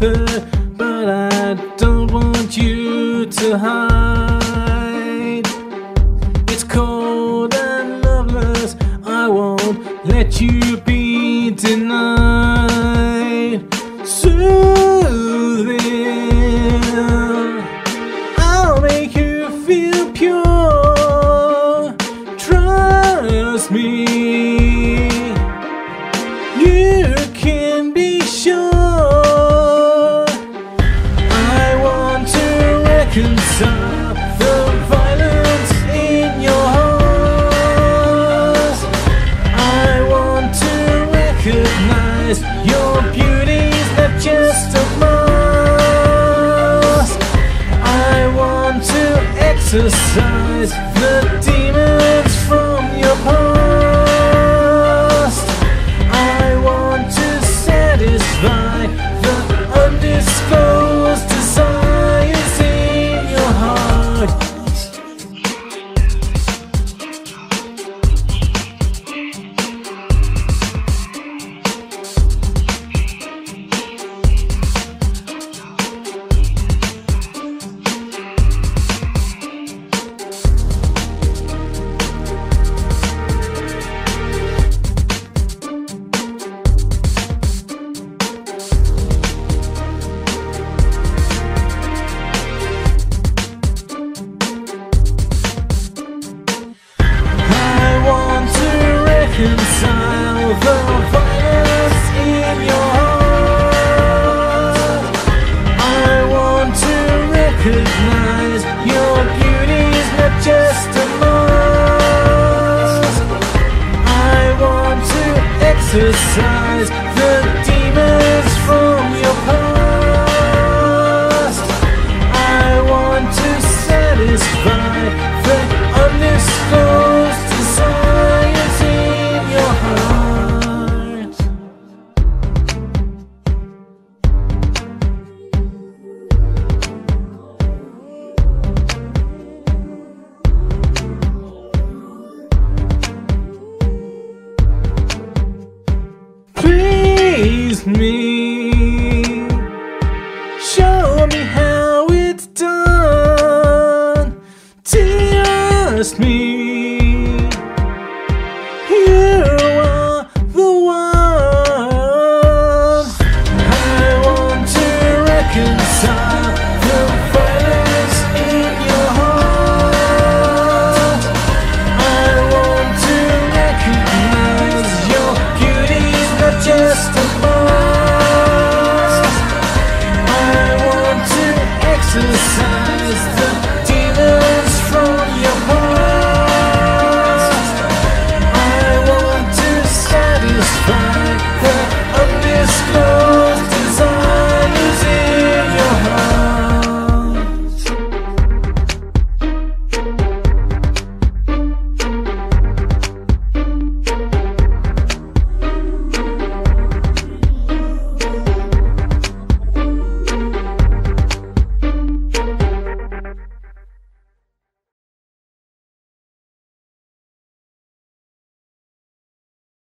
comfort, but I don't want you to hide. It's cold and loveless, I won't let you be denied. Soothing, I'll make you feel pure, trust me. You can be sure. I want to reconcile the violence in your heart. I want to recognize your beauties that just a mask. I want to exorcise the demons from your past. The undisclosed desires in your heart. Reconcile the violence in your heart. I want to recognize your beauty's not just a mask. I want to exercise